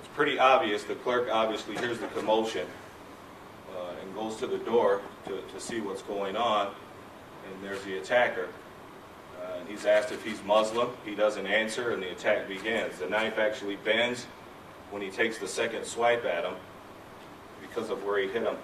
it's pretty obvious. The clerk obviously hears the commotion and goes to the door to see what's going on, and there's the attacker. He's asked if he's Muslim. He doesn't answer, and the attack begins. The knife actually bends when he takes the second swipe at him because of where he hit him.